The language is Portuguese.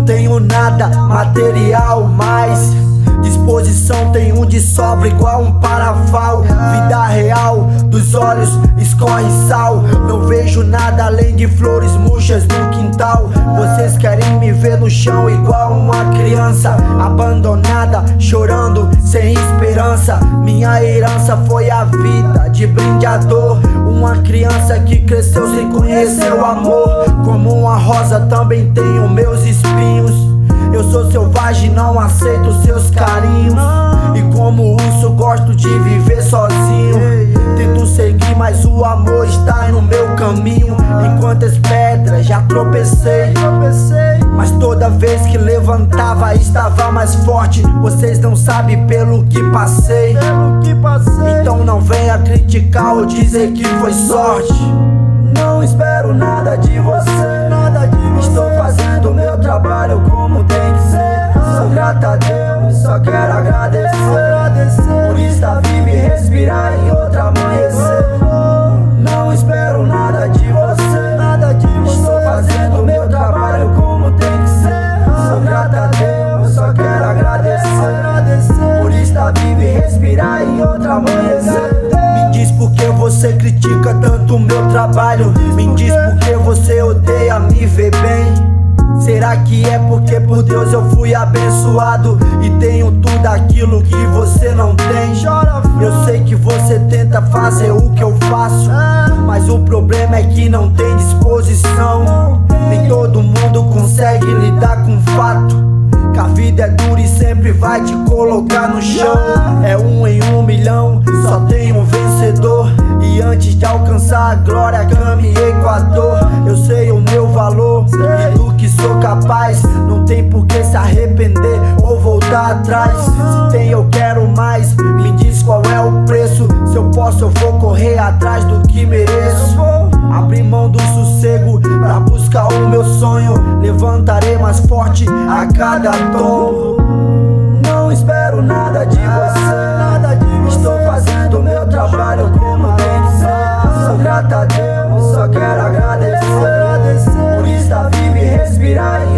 não tenho nada material, mas disposição tenho de sobra igual um paraval. Vida real, dos olhos escorre sal. Não vejo nada além de flores murchas no quintal. Vocês querem me ver no chão igual uma criança abandonada, chorando sem esperança. Minha herança foi a vida de brinde à dor. Uma criança que cresceu sem conhecer o amor. Como uma rosa também tenho meus espinhos. Eu sou selvagem, não aceito seus carinhos. E como urso gosto de viver sozinho. Tento seguir, mas o amor está no meu caminho. Enquanto as pedras já tropecei, mas toda vez que levantava estava mais forte. Vocês não sabem pelo que passei, então não venha criticar ou dizer que foi sorte. Não espero nada de você, estou fazendo meu trabalho como tem que ser. Sou grato a Deus, só quero agradecer por estar vivo e respirar em outro amanhecer. Não espero nada de você, estou fazendo meu trabalho como tem que ser. Sou grato a Deus, só quero agradecer por estar vivo e respirar em outro amanhecer. Me diz por que você critica tanto o meu trabalho. Me diz por que você odeia me ver bem. Será que é porque por Deus eu fui abençoado e tenho tudo aquilo que você não tem? Eu sei que você tenta fazer o que eu faço, mas o problema é que não tem disposição. Nem todo mundo consegue lidar com o fato que a vida é dura e sempre vai te colocar no chão. É um em um milhão, só tem um vencedor. E antes de alcançar a glória caminhei com a dor. Eu sei o meu valor e do que sou capaz. Não tem por que se arrepender ou voltar atrás. Se tem eu quero mais, me diz qual é o preço. Se eu posso eu vou correr atrás do que mereço. Abri mão do sossego pra buscar o meu sonho. Levantarei mais forte a cada tombo. Não espero nada de você, estou fazendo meu trabalho como tem que ser. Sou grato a Deus, só quero agradecer por estar vivo e respirar.